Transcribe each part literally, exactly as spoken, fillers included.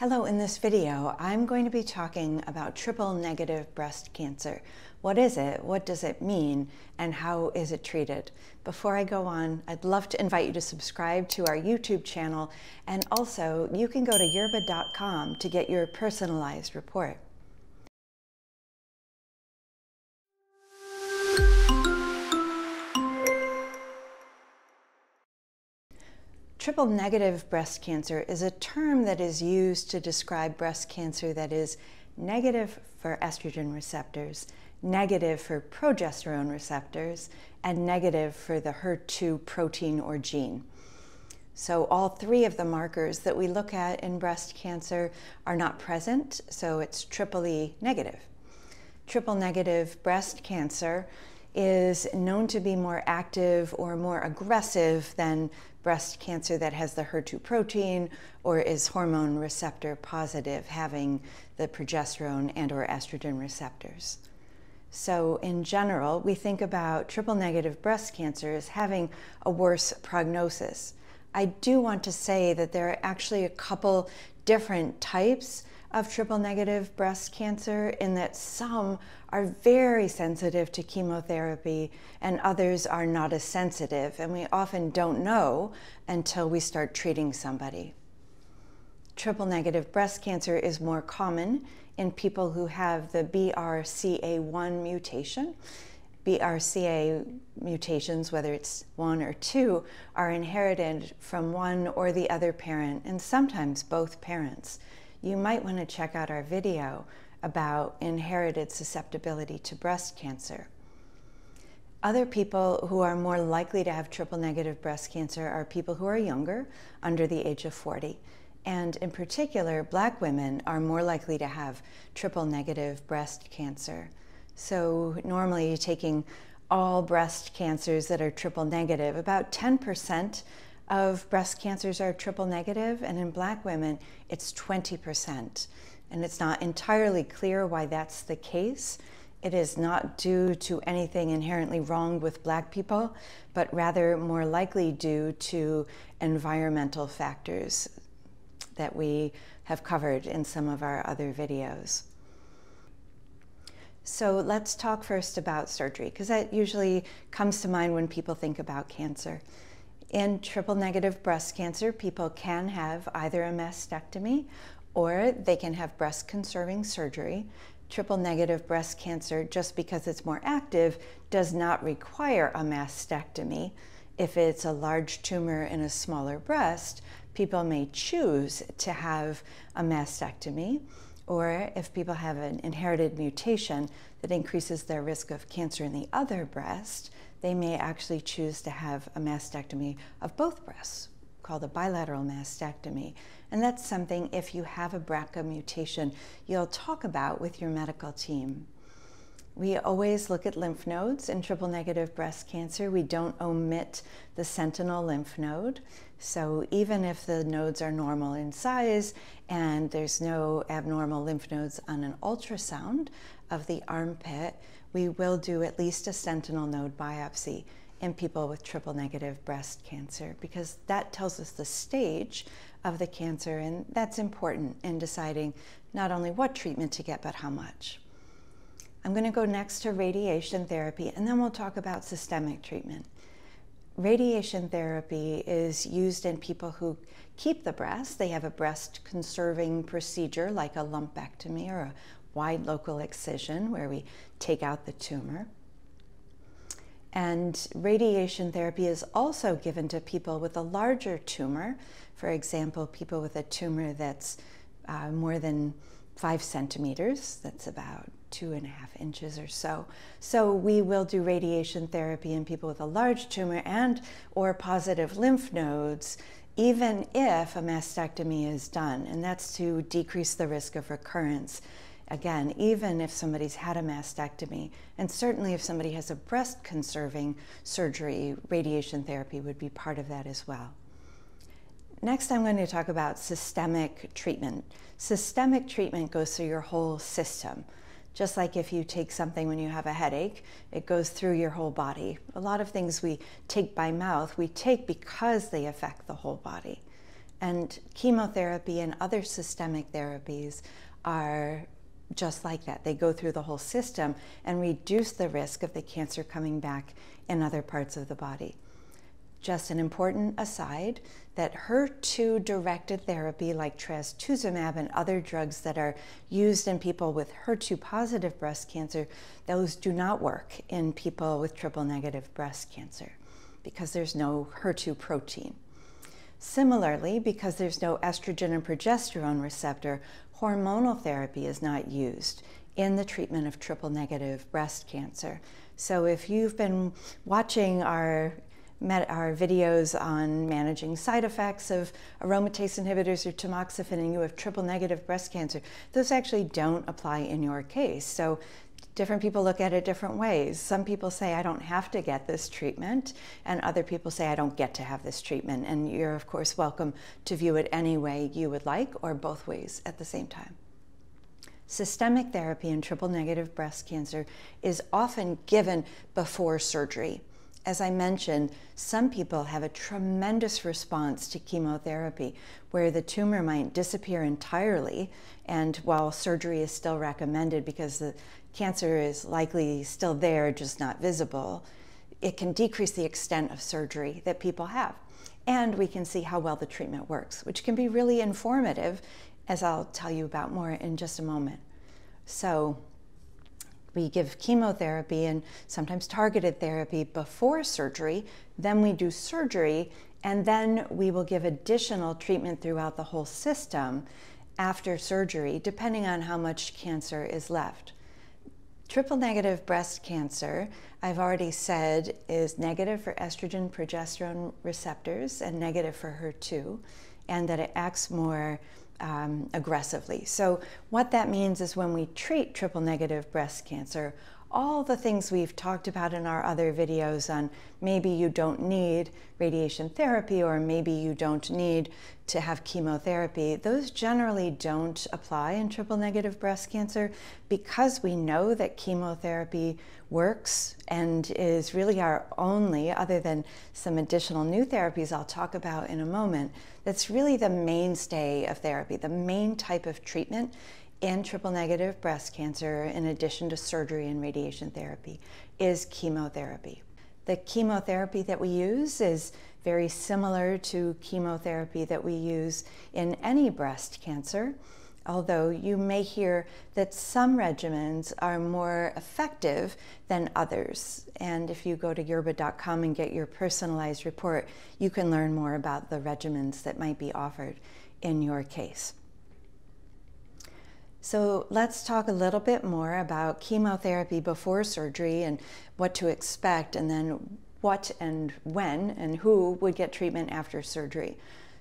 Hello, in this video, I'm going to be talking about triple negative breast cancer. What is it? What does it mean? And how is it treated? Before I go on, I'd love to invite you to subscribe to our YouTube channel. And also, you can go to yerbba dot com to get your personalized report. Triple negative breast cancer is a term that is used to describe breast cancer that is negative for estrogen receptors, negative for progesterone receptors, and negative for the H E R two protein or gene. So all three of the markers that we look at in breast cancer are not present, so it's triply negative. Triple negative breast cancer is known to be more active or more aggressive than breast cancer that has the H E R two protein or is hormone receptor positive, having the progesterone and or estrogen receptors. So in general, we think about triple negative breast cancer as having a worse prognosis. I do want to say that there are actually a couple different types of triple negative breast cancer, in that some are very sensitive to chemotherapy and others are not as sensitive, and we often don't know until we start treating somebody. Triple negative breast cancer is more common in people who have the B R C A one mutation. B R C A mutations, whether it's one or two, are inherited from one or the other parent, and sometimes both parents. You might want to check out our video about inherited susceptibility to breast cancer. Other people who are more likely to have triple negative breast cancer are people who are younger, under the age of forty. And in particular, Black women are more likely to have triple negative breast cancer. So normally taking all breast cancers that are triple negative, about ten percent of breast cancers are triple negative, and in Black women, it's twenty percent. And it's not entirely clear why that's the case. It is not due to anything inherently wrong with Black people, but rather more likely due to environmental factors that we have covered in some of our other videos. So let's talk first about surgery, because that usually comes to mind when people think about cancer. In triple negative breast cancer, people can have either a mastectomy or they can have breast conserving surgery. Triple negative breast cancer, just because it's more active, does not require a mastectomy. If it's a large tumor in a smaller breast, people may choose to have a mastectomy, or if people have an inherited mutation that increases their risk of cancer in the other breast, they may actually choose to have a mastectomy of both breasts, called a bilateral mastectomy. And that's something, if you have a B R C A mutation, you'll talk about with your medical team. We always look at lymph nodes in triple negative breast cancer. We don't omit the sentinel lymph node. So even if the nodes are normal in size and there's no abnormal lymph nodes on an ultrasound of the armpit, we will do at least a sentinel node biopsy in people with triple negative breast cancer, because that tells us the stage of the cancer, and that's important in deciding not only what treatment to get, but how much. I'm going to go next to radiation therapy, and then we'll talk about systemic treatment. Radiation therapy is used in people who keep the breast. They have a breast conserving procedure like a lumpectomy or a wide local excision where we take out the tumor. And radiation therapy is also given to people with a larger tumor. For example, people with a tumor that's uh, more than five centimeters, that's about two and a half inches or so. So we will do radiation therapy in people with a large tumor and or positive lymph nodes, even if a mastectomy is done, and that's to decrease the risk of recurrence. Again, even if somebody's had a mastectomy, and certainly if somebody has a breast conserving surgery, radiation therapy would be part of that as well. Next, I'm going to talk about systemic treatment. Systemic treatment goes through your whole system. Just like if you take something when you have a headache, it goes through your whole body. A lot of things we take by mouth, we take because they affect the whole body. And chemotherapy and other systemic therapies are just like that. They go through the whole system and reduce the risk of the cancer coming back in other parts of the body. Just an important aside that H E R two directed therapy like trastuzumab and other drugs that are used in people with H E R two positive breast cancer, those do not work in people with triple negative breast cancer because there's no H E R two protein. Similarly, because there's no estrogen and progesterone receptor, hormonal therapy is not used in the treatment of triple negative breast cancer. So if you've been watching our Met our videos on managing side effects of aromatase inhibitors or tamoxifen and you have triple negative breast cancer, those actually don't apply in your case. So different people look at it different ways. Some people say, I don't have to get this treatment, and other people say, I don't get to have this treatment. And you're, of course, welcome to view it any way you would like or both ways at the same time. Systemic therapy in triple negative breast cancer is often given before surgery. As I mentioned, some people have a tremendous response to chemotherapy where the tumor might disappear entirely, and while surgery is still recommended because the cancer is likely still there, just not visible, it can decrease the extent of surgery that people have. And we can see how well the treatment works, which can be really informative, as I'll tell you about more in just a moment. So, we give chemotherapy and sometimes targeted therapy before surgery, then we do surgery, and then we will give additional treatment throughout the whole system after surgery, depending on how much cancer is left. Triple negative breast cancer, I've already said, is negative for estrogen progesterone receptors and negative for H E R two, and that it acts more Um, aggressively. So what that means is when we treat triple negative breast cancer, all the things we've talked about in our other videos on maybe you don't need radiation therapy or maybe you don't need to have chemotherapy, those generally don't apply in triple negative breast cancer because we know that chemotherapy works and is really our only, other than some additional new therapies I'll talk about in a moment, that's really the mainstay of therapy, the main type of treatment in triple negative breast cancer, in addition to surgery and radiation therapy, is chemotherapy. The chemotherapy that we use is very similar to chemotherapy that we use in any breast cancer, although you may hear that some regimens are more effective than others. And if you go to yerba dot com and get your personalized report, you can learn more about the regimens that might be offered in your case. So let's talk a little bit more about chemotherapy before surgery and what to expect, and then what and when and who would get treatment after surgery.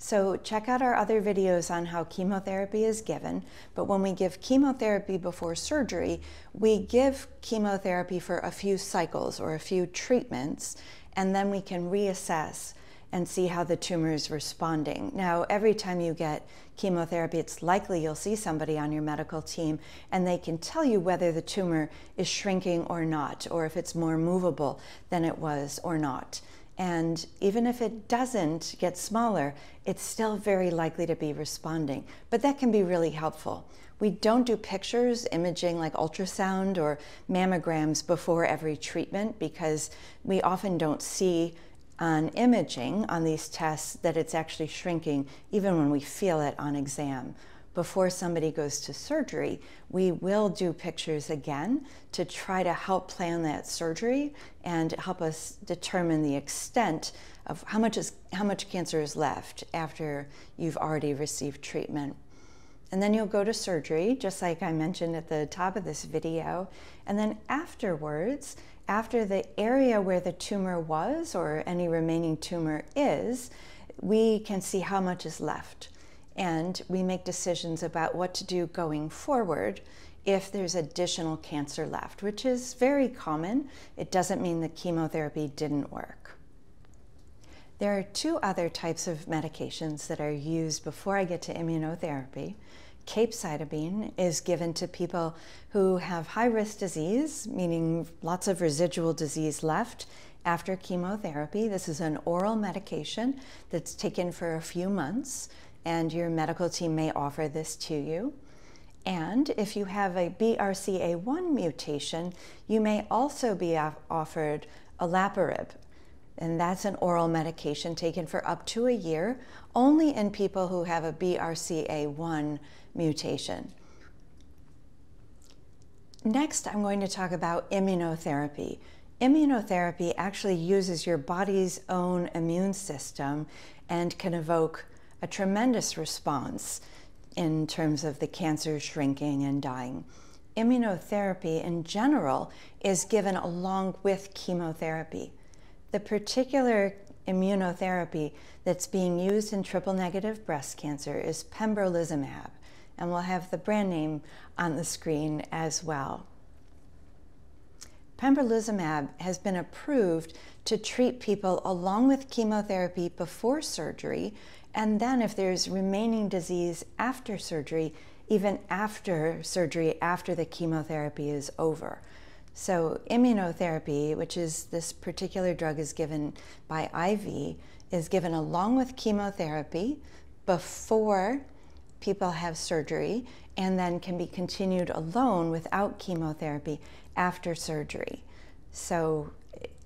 So check out our other videos on how chemotherapy is given, but when we give chemotherapy before surgery, we give chemotherapy for a few cycles or a few treatments, and then we can reassess and see how the tumor is responding. Now, every time you get chemotherapy, it's likely you'll see somebody on your medical team and they can tell you whether the tumor is shrinking or not, or if it's more movable than it was or not. And even if it doesn't get smaller, it's still very likely to be responding. But that can be really helpful. We don't do pictures, imaging like ultrasound or mammograms before every treatment because we often don't see on imaging on these tests that it's actually shrinking even when we feel it on exam. Before somebody goes to surgery, we will do pictures again to try to help plan that surgery and help us determine the extent of how much is how much cancer is left after you've already received treatment. And then you'll go to surgery, just like I mentioned at the top of this video, and then afterwards, after the area where the tumor was or any remaining tumor is, we can see how much is left. And we make decisions about what to do going forward if there's additional cancer left, which is very common. It doesn't mean the chemotherapy didn't work. There are two other types of medications that are used before I get to immunotherapy. Capecitabine is given to people who have high risk disease, meaning lots of residual disease left, after chemotherapy. This is an oral medication that's taken for a few months, and your medical team may offer this to you. And if you have a B R C A one mutation, you may also be offered olaparib, and that's an oral medication taken for up to a year, only in people who have a B R C A one mutation. Next, I'm going to talk about immunotherapy. Immunotherapy actually uses your body's own immune system and can evoke a tremendous response in terms of the cancer shrinking and dying. Immunotherapy in general is given along with chemotherapy. The particular immunotherapy that's being used in triple-negative breast cancer is pembrolizumab, and we'll have the brand name on the screen as well. Pembrolizumab has been approved to treat people along with chemotherapy before surgery, and then if there's remaining disease after surgery, even after surgery, after the chemotherapy is over. So immunotherapy, which is this particular drug is given by I V, is given along with chemotherapy before people have surgery, and then can be continued alone without chemotherapy after surgery. So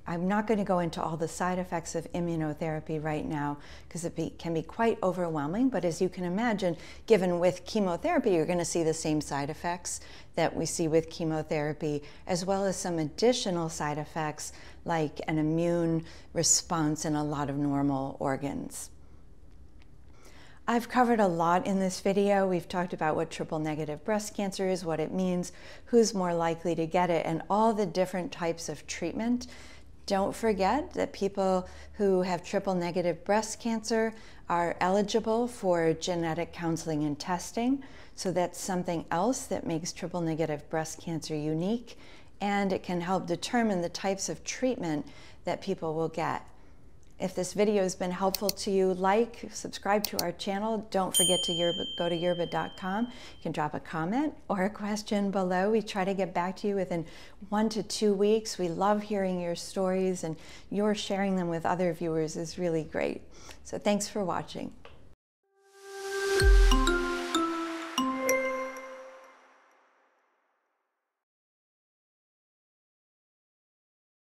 I'm not going to go into all the side effects of immunotherapy right now because it be, can be quite overwhelming, but as you can imagine, given with chemotherapy, you're going to see the same side effects that we see with chemotherapy, as well as some additional side effects like an immune response in a lot of normal organs. I've covered a lot in this video. We've talked about what triple-negative breast cancer is, what it means, who's more likely to get it, and all the different types of treatment. Don't forget that people who have triple-negative breast cancer are eligible for genetic counseling and testing. So that's something else that makes triple-negative breast cancer unique, and it can help determine the types of treatment that people will get. If this video has been helpful to you, like, subscribe to our channel. Don't forget to yerba, go to yerba dot com. You can drop a comment or a question below. We try to get back to you within one to two weeks. We love hearing your stories, and your sharing them with other viewers is really great. So thanks for watching.